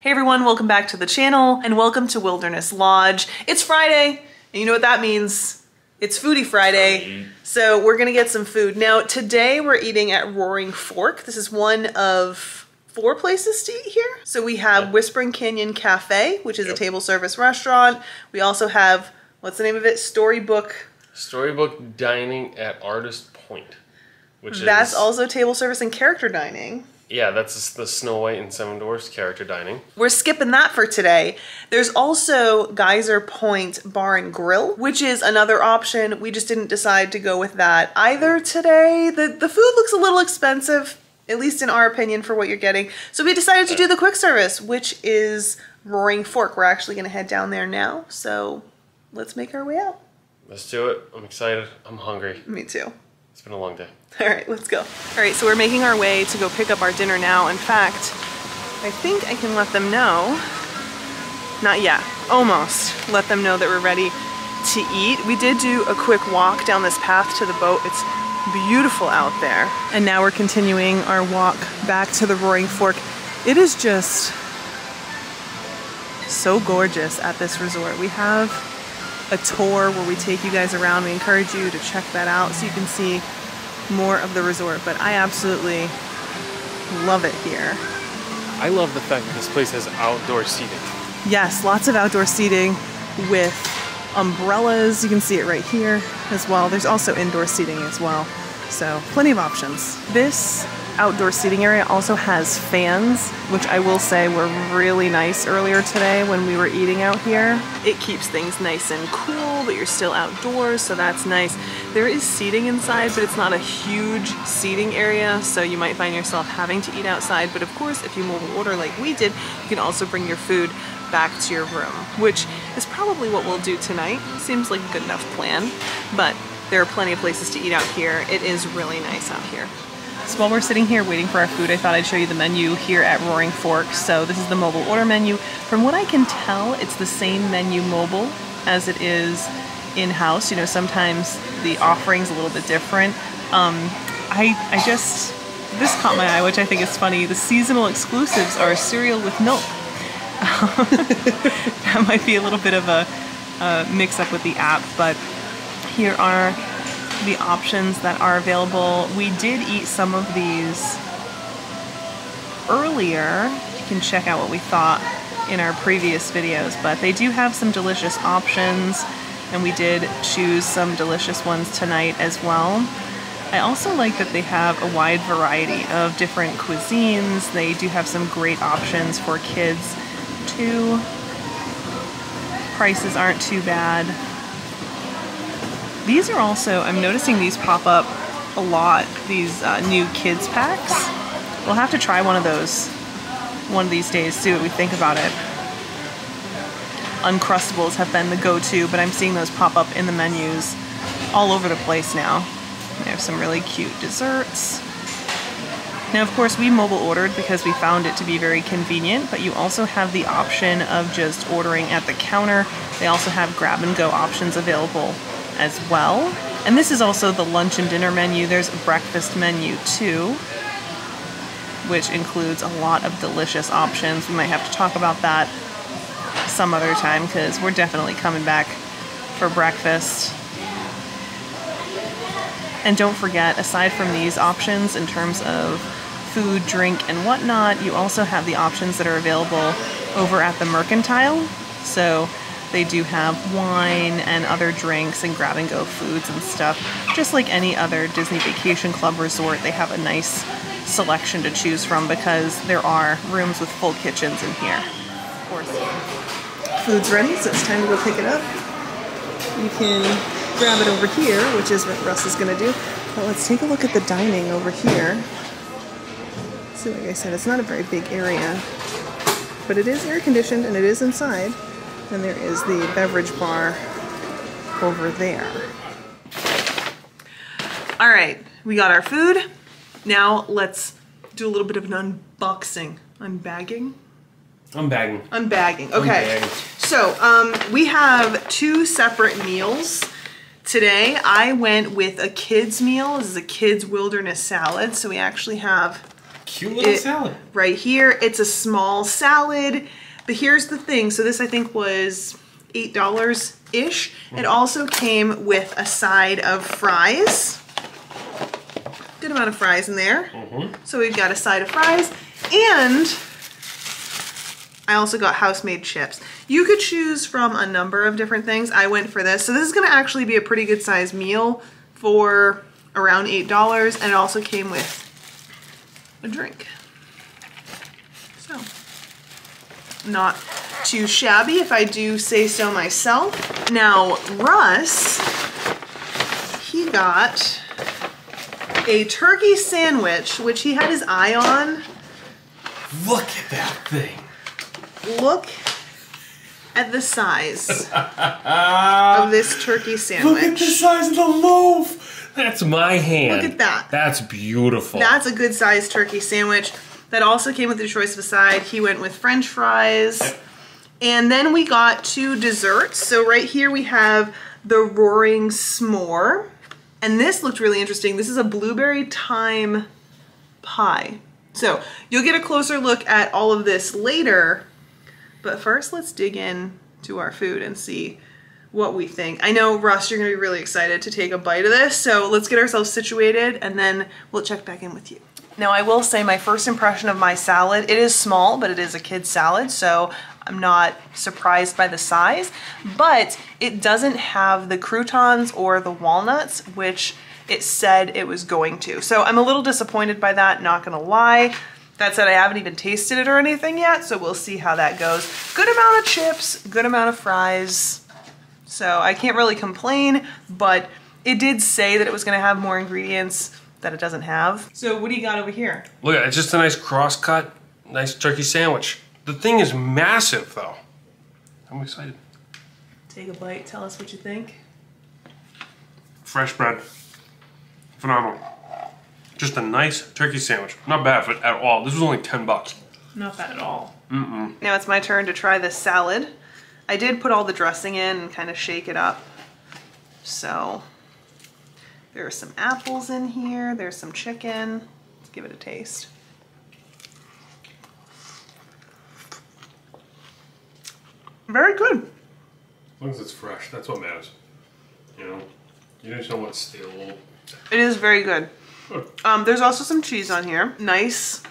Hey everyone, welcome back to the channel and welcome to Wilderness Lodge. It's Friday, and you know what that means. It's Foodie Friday, so we're gonna get some food. Now today we're eating at Roaring Fork. This is one of four places to eat here. So we have Whispering Canyon Cafe, which is a table service restaurant. We also have, what's the name of it? Storybook Dining at Artist Point, which that's also table service and character dining. Yeah, that's the Snow White and Seven Dwarfs character dining. We're skipping that for today. There's also Geyser Point Bar and Grill, which is another option. We just didn't decide to go with that either today. The food looks a little expensive, at least in our opinion, for what you're getting. So we decided to do the quick service, which is Roaring Fork. We're actually gonna head down there now. So let's make our way out. Let's do it. I'm excited. I'm hungry. Me too. It's been a long day. All right, let's go. All right, so we're making our way to go pick up our dinner now. In fact, I think I can let them know. Not yet, almost. Let them know that we're ready to eat. We did do a quick walk down this path to the boat. It's beautiful out there. And now we're continuing our walk back to the Roaring Fork. It is just so gorgeous at this resort. We have a tour where we take you guys around. We encourage you to check that out so you can see more of the resort, but I absolutely love it here. I love the fact that this place has outdoor seating. Yes, lots of outdoor seating with umbrellas. You can see it right here as well. There's also indoor seating as well, so plenty of options. This outdoor seating area also has fans, which I will say were really nice earlier today when we were eating out here. It keeps things nice and cool, but you're still outdoors, so that's nice. There is seating inside, but it's not a huge seating area, so you might find yourself having to eat outside. But of course, if you mobile order like we did, you can also bring your food back to your room, which is probably what we'll do tonight. Seems like a good enough plan, but there are plenty of places to eat out here. It is really nice out here. So while we're sitting here waiting for our food, I thought I'd show you the menu here at Roaring Fork. So this is the mobile order menu. From what I can tell, it's the same menu mobile as it is in-house. You know, sometimes the offering's a little bit different. This caught my eye, which I think is funny. The seasonal exclusives are cereal with milk. That might be a little bit of a mix-up with the app, but here are the options that are available. We did eat some of these earlier. You can check out what we thought in our previous videos, but they do have some delicious options, and we did choose some delicious ones tonight as well. I also like that they have a wide variety of different cuisines. They do have some great options for kids too. Prices aren't too bad. These are also, I'm noticing these pop up a lot, these new kids packs. We'll have to try one of those one of these days, see what we think about it. Uncrustables have been the go-to, but I'm seeing those pop up in the menus all over the place now. They have some really cute desserts. Now, of course, we mobile ordered because we found it to be very convenient, but you also have the option of just ordering at the counter. They also have grab-and-go options available as well. And this is also the lunch and dinner menu. There's a breakfast menu too, which includes a lot of delicious options. We might have to talk about that some other time because we're definitely coming back for breakfast. And don't forget, aside from these options in terms of food, drink, and whatnot, you also have the options that are available over at the Mercantile. So they do have wine and other drinks and grab-and-go foods and stuff. Just like any other Disney Vacation Club resort, they have a nice selection to choose from because there are rooms with full kitchens in here. Of course. Food's ready, so it's time to go pick it up. You can grab it over here, which is what Russ is going to do. But let's take a look at the dining over here. So like I said, it's not a very big area, but it is air-conditioned and it is inside. And there is the beverage bar over there. All right, we got our food. Now let's do a little bit of an unboxing. Unbagging? Unbagging. Unbagging, okay. Unbagging. So we have two separate meals. Today I went with a kid's meal. This is a kid's wilderness salad. So we actually have Cute little salad. Right here. It's a small salad. But here's the thing. So this I think was $8-ish. It also came with a side of fries. Good amount of fries in there. So we've got a side of fries. And I also got house-made chips. You could choose from a number of different things. I went for this. So this is gonna actually be a pretty good sized meal for around $8, and it also came with a drink. So, not too shabby if I do say so myself. Now, Russ, he got a turkey sandwich, which he had his eye on. Look at that thing. Look at the size of this turkey sandwich. Look at the size of the loaf. That's my hand. Look at that. That's beautiful. That's a good sized turkey sandwich. That also came with the choice of a side. He went with French fries. And then we got two desserts. So right here we have the Roaring S'more. And this looked really interesting. This is a blueberry thyme pie. So you'll get a closer look at all of this later. But first, let's dig in to our food and see what we think. I know, Russ, you're going to be really excited to take a bite of this, so let's get ourselves situated, and then we'll check back in with you. Now, I will say my first impression of my salad, it is small, but it is a kid's salad, so I'm not surprised by the size. But it doesn't have the croutons or the walnuts, which it said it was going to. So I'm a little disappointed by that, not going to lie. That said, I haven't even tasted it or anything yet, so we'll see how that goes. Good amount of chips, good amount of fries. So I can't really complain, but it did say that it was gonna have more ingredients that it doesn't have. So what do you got over here? Look, it's just a nice cross-cut, nice turkey sandwich. The thing is massive, though. I'm excited. Take a bite, tell us what you think. Fresh bread, phenomenal. Just a nice turkey sandwich. Not bad for it at all. This was only 10 bucks. Not bad at all. Now it's my turn to try this salad. I did put all the dressing in and kind of shake it up. So there are some apples in here. There's some chicken. Let's give it a taste. Very good. As long as it's fresh, that's what matters. You just don't want stale. It is very good. There's also some cheese on here. Nice,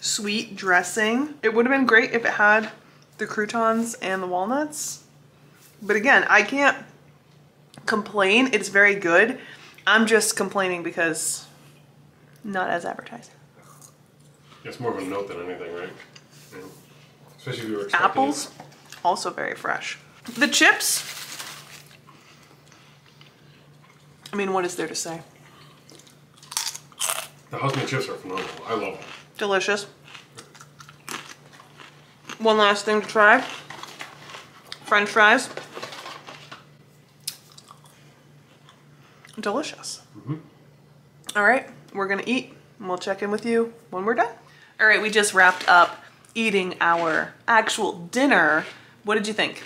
sweet dressing. It would have been great if it had the croutons and the walnuts. But again, I can't complain. It's very good. I'm just complaining because not as advertised. It's more of a note than anything, right? Yeah. Especially if you were expecting apples, also very fresh. The chips, I mean, what is there to say? The house-made chips are phenomenal. I love them. Delicious. One last thing to try. French fries. Delicious. All right, we're gonna eat and we'll check in with you when we're done. All right, we just wrapped up eating our actual dinner. What did you think?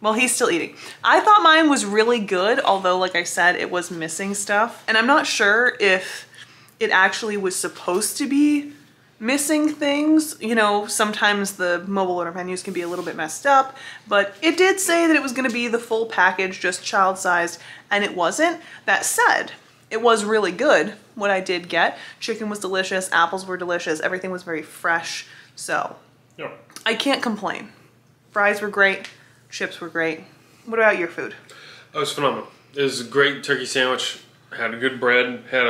Well, he's still eating. I thought mine was really good, although like I said, it was missing stuff. And I'm not sure if it actually was supposed to be missing things. You know, sometimes the mobile order menus can be a little bit messed up, but it did say that it was gonna be the full package, just child-sized, and it wasn't. That said, it was really good, what I did get. Chicken was delicious, apples were delicious, everything was very fresh, so I can't complain. Fries were great. Chips were great. What about your food? Oh, it was phenomenal. It was a great turkey sandwich. Had a good bread. Had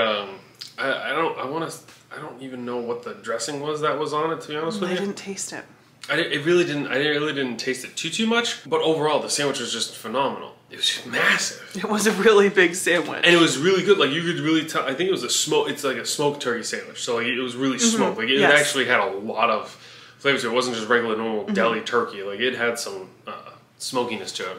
I don't even know what the dressing was that was on it. To be honest with you, I didn't taste it. I really didn't taste it too much. But overall, the sandwich was just phenomenal. It was just massive. It was a really big sandwich. And it was really good. Like you could really tell. I think it was a smoke. It's like a smoked turkey sandwich. So like, it was really smoked. Like it actually had a lot of flavors. It wasn't just regular normal deli turkey. Like it had some smokiness to it.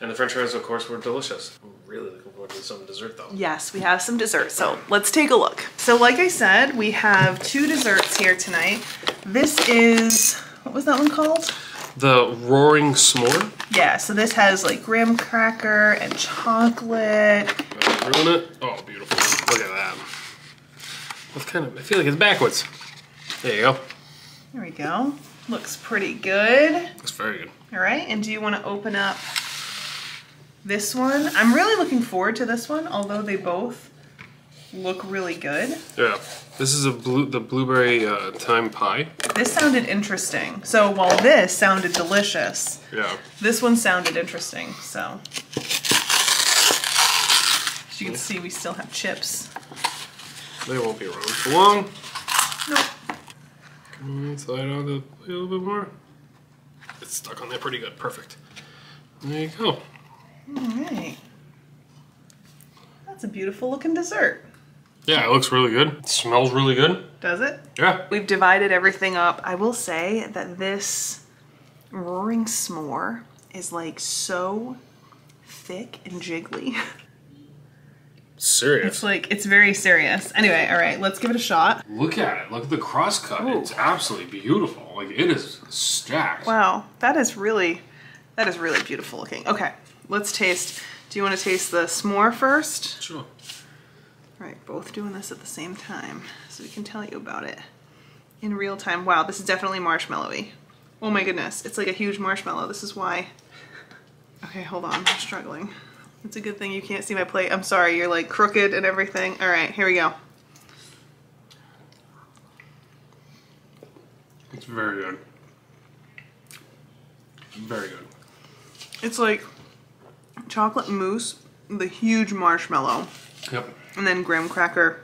And the french fries, of course, were delicious. I'm really looking forward to some dessert, though. Yes, we have some dessert, so let's take a look. So like I said, we have two desserts here tonight. This is, what was that one called? The Roaring S'more? Yeah, so this has like graham cracker and chocolate. Ruin it? Oh, beautiful. Look at that. It's kind of, I feel like it's backwards. There you go. There we go. Looks pretty good. Looks very good. All right, and do you want to open up this one? I'm really looking forward to this one, although they both look really good. Yeah, this is a blueberry thyme pie. This sounded interesting. So while this sounded delicious, yeah, this one sounded interesting. So as you can see, we still have chips. They won't be around for long. Nope. Can we slide on the plate a little bit more? It's stuck on there pretty good. Perfect. There you go. All right. That's a beautiful looking dessert. Yeah, it looks really good. It smells really good. Does it? Yeah. We've divided everything up. I will say that this roaring s'more is like so thick and jiggly. Serious. It's like, it's very serious. Anyway, all right, let's give it a shot. Look at it. Look at the cross cut. Ooh. It's absolutely beautiful. Like, it is stacked. Wow, that is really beautiful looking. Okay, let's taste. Do you want to taste the s'more first? Sure. All right, both doing this at the same time, so we can tell you about it in real time. Wow, this is definitely marshmallowy. Oh my goodness, it's like a huge marshmallow. This is why. Okay, hold on, I'm struggling. It's a good thing you can't see my plate. I'm sorry, you're like crooked and everything. All right, here we go. It's very good. Very good. It's like chocolate mousse, the huge marshmallow. Yep. And then graham cracker,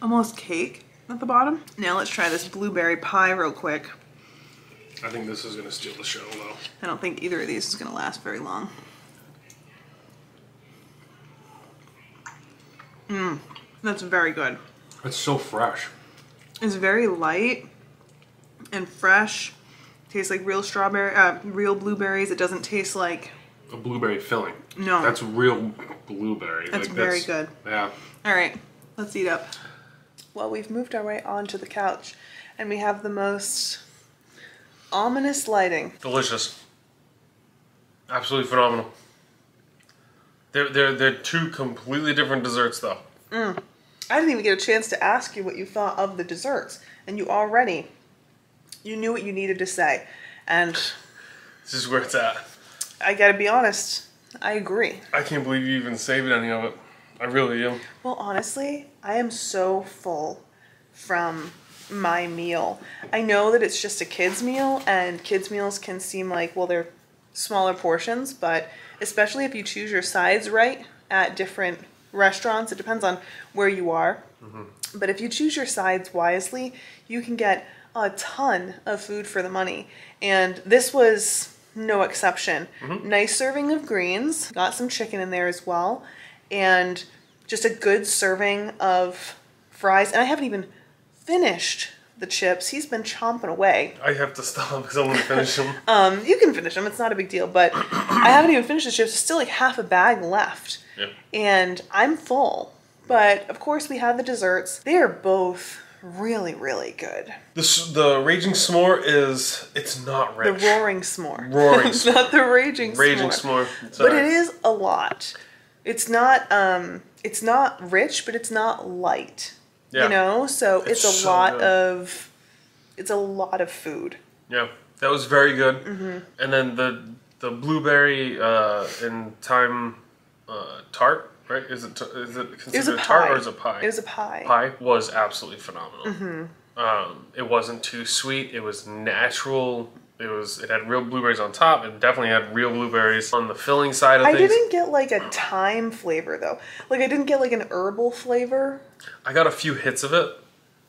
almost cake at the bottom. Now let's try this blueberry pie real quick. I think this is gonna steal the show though. I don't think either of these is gonna last very long. Mmm, that's very good. It's so fresh. It's very light and fresh. Tastes like real strawberry, real blueberries. It doesn't taste like a blueberry filling. No. That's real blueberry. That's like, very good. Yeah. All right, let's eat up. Well, we've moved our way onto the couch and we have the most ominous lighting. Delicious. Absolutely phenomenal. They're two completely different desserts, though. Mm. I didn't even get a chance to ask you what you thought of the desserts, and you knew what you needed to say, and this is where it's at. I gotta be honest, I agree. I can't believe you even saved any of it. I really do. Well, honestly, I am so full from my meal. I know that it's just a kid's meal, and kids' meals can seem like, well, they're smaller portions, but especially if you choose your sides right at different restaurants, it depends on where you are, mm-hmm. But if you choose your sides wisely, you can get a ton of food for the money, and this was no exception. Mm-hmm. Nice serving of greens, got some chicken in there as well, and just a good serving of fries, and I haven't even finished the chips. He's been chomping away. I have to stop because I want to finish them. You can finish them. It's not a big deal, but I haven't even finished the chips. There's still like half a bag left. Yep. And I'm full. But of course we had the desserts. They are both really, really good. The raging s'more is, it's not rich. The roaring s'more. Roaring s'more. Not the raging s'more. Raging s'more. Sorry. But it is a lot. It's not rich, but it's not light. Yeah. You know, so it's a lot of, it's a lot of food. Yeah, that was very good. Mm-hmm. And then the blueberry and thyme tart, right? Is it considered a tart or is it a pie? It was a pie. Pie was absolutely phenomenal. Mm-hmm. It wasn't too sweet. It was natural. It had real blueberries on top. It definitely had real blueberries on the filling side of things. I didn't get like a thyme flavor though. Like I didn't get like an herbal flavor. I got a few hits of it.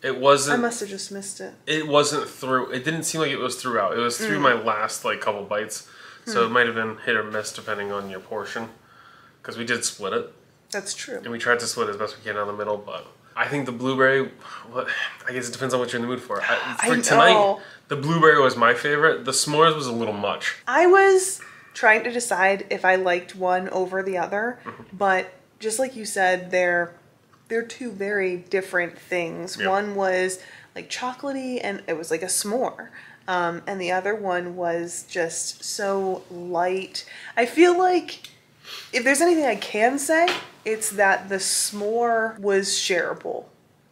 It wasn't. I must have just missed it. It wasn't through. It didn't seem like it was throughout. It was through my last like couple bites. So it might have been hit or miss depending on your portion. Because we did split it. That's true. And we tried to split it as best we can down the middle, but I think the blueberry, I guess it depends on what you're in the mood for. For tonight, the blueberry was my favorite. The s'mores was a little much. I was trying to decide if I liked one over the other, but just like you said, they're two very different things. Yeah. One was like chocolatey and it was like a s'more. And the other one was just so light. I feel like if there's anything I can say, it's that the s'more was shareable.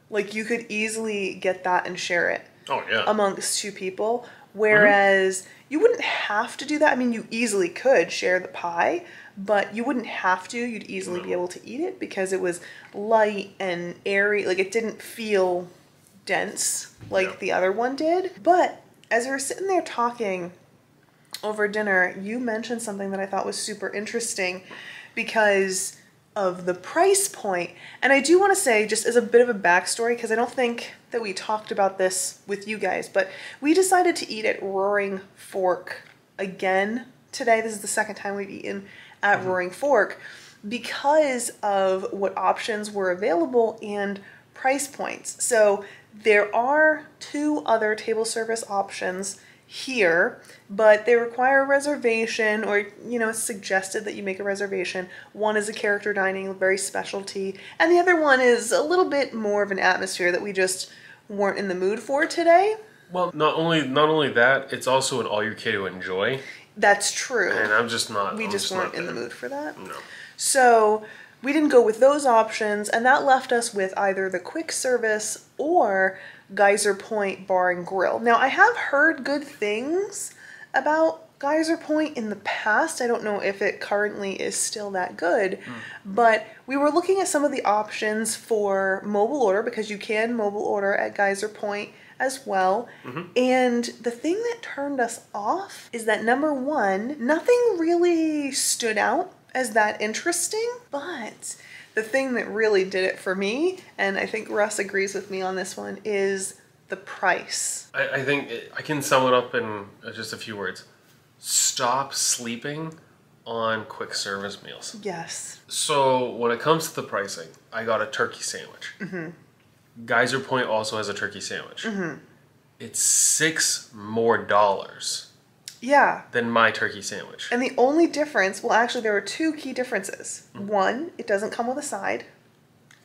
Like, you could easily get that and share it. Oh, yeah. Amongst two people. Whereas you wouldn't have to do that. I mean, you easily could share the pie, but you wouldn't have to. You'd easily be able to eat it because it was light and airy. Like, it didn't feel dense like the other one did. But as we were sitting there talking over dinner, you mentioned something that I thought was super interesting because of the price point. And I do want to say, just as a bit of a backstory, because I don't think that we talked about this with you guys, but we decided to eat at Roaring Fork again today. This is the second time we've eaten at Roaring Fork because of what options were available and price points. So there are two other table service options here, but they require a reservation, or, you know, it's suggested that you make a reservation. One is a character dining, very specialty, and the other one is a little bit more of an atmosphere that we just weren't in the mood for today. Well, not only that, it's also an all you care to enjoy. That's true. And I'm just not. We just weren't in the mood for that. No. So we didn't go with those options, and that left us with either the quick service or Geyser Point Bar and Grill. Now, I have heard good things about Geyser Point in the past. I don't know if it currently is still that good, but we were looking at some of the options for mobile order, because you can mobile order at Geyser Point as well. And the thing that turned us off is that, number one, nothing really stood out as that interesting, but the thing that really did it for me, and I think Russ agrees with me on this one, is the price. I think I can sum it up in just a few words. Stop sleeping on quick service meals. Yes. So when it comes to the pricing, I got a turkey sandwich. Geyser Point also has a turkey sandwich. It's $6 more. Yeah. Than my turkey sandwich. And the only difference, well, actually, there were two key differences. One, it doesn't come with a side.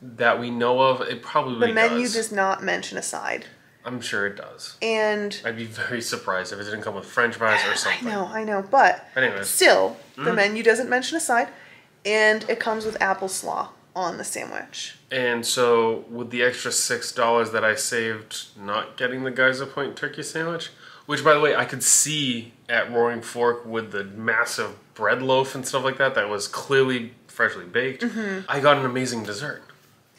That we know of, it probably does. The menu does not mention a side. I'm sure it does. And I'd be very surprised if it didn't come with French fries or something. I know. But anyways, still, the menu doesn't mention a side, and it comes with applesauce on the sandwich. And so with the extra $6 that I saved not getting the Geyser Point turkey sandwich, which, by the way, I could see at Roaring Fork with the massive bread loaf and stuff like that that was clearly freshly baked, I got an amazing dessert.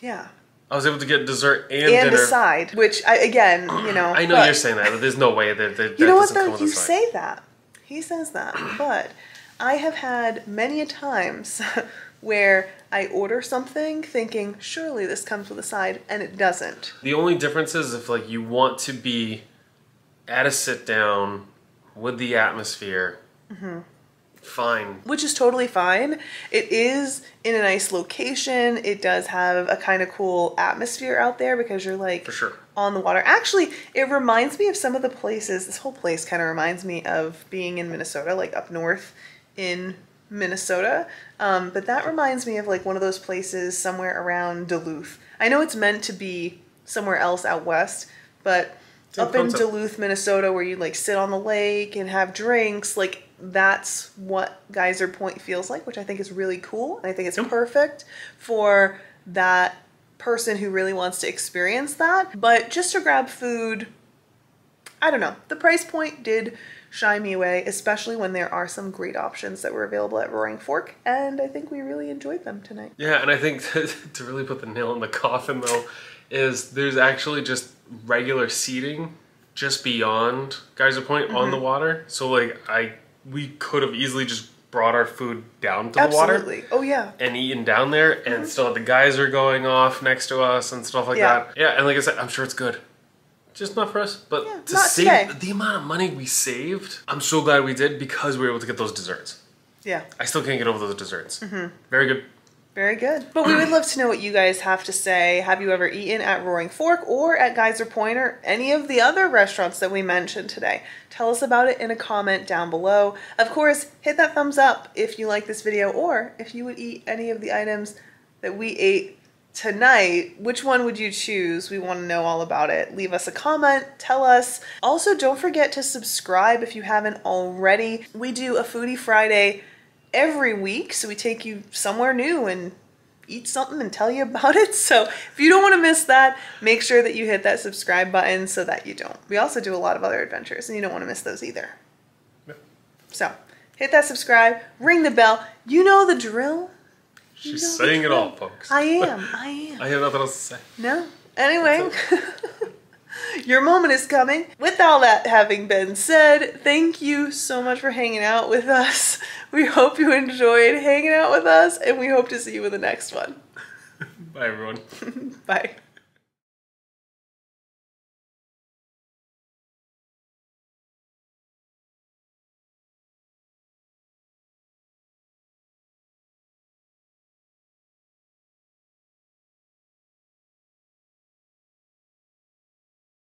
Yeah. I was able to get dessert and dinner. And a side, which, again, you know. I know, but you're saying that, but there's no way that you know what, though? You say that. He says that. But I have had many a times where I order something thinking, surely this comes with a side, and it doesn't. The only difference is if, like, you want to be at a sit down with the atmosphere, fine. Which is totally fine. It is in a nice location. It does have a kind of cool atmosphere out there because you're, like, for sure, on the water. Actually, it reminds me of some of the places. This whole place kind of reminds me of being in Minnesota, like up north in Minnesota. But that reminds me of, like, one of those places somewhere around Duluth. I know it's meant to be somewhere else out west, but up in Duluth, Minnesota, where you, like, sit on the lake and have drinks, like, that's what Geyser Point feels like, which I think is really cool. And I think it's perfect for that person who really wants to experience that. But just to grab food, I don't know. The price point did shy me away, especially when there are some great options that were available at Roaring Fork. And I think we really enjoyed them tonight. Yeah, and I think to really put the nail in the coffin, though, is there's actually just regular seating just beyond Geyser Point on the water. So, like, we could have easily just brought our food down to the water. Absolutely. Oh, yeah. And eaten down there and still had the geyser going off next to us and stuff like that. Yeah, and like I said, I'm sure it's good. Just not for us. But yeah, to save the amount of money we saved, I'm so glad we did because we were able to get those desserts. Yeah. I still can't get over those desserts. Very good. Very good. But we would love to know what you guys have to say. Have you ever eaten at Roaring Fork or at Geyser Point or any of the other restaurants that we mentioned today? Tell us about it in a comment down below. Of course, hit that thumbs up if you like this video or if you would eat any of the items that we ate tonight. Which one would you choose? We want to know all about it. Leave us a comment. Tell us. Also, don't forget to subscribe if you haven't already. We do a Foodie Friday every week, so we take you somewhere new and eat something and tell you about it. So if you don't want to miss that, make sure that you hit that subscribe button so that you don't. We also do a lot of other adventures and you don't want to miss those either. Yep. So hit that subscribe, ring the bell. You know the drill. She's saying it all, folks. I am. I have nothing else to say. No. Anyway, your moment is coming. With all that having been said, thank you so much for hanging out with us. We hope you enjoyed hanging out with us, and we hope to see you in the next one. Bye, everyone. Bye.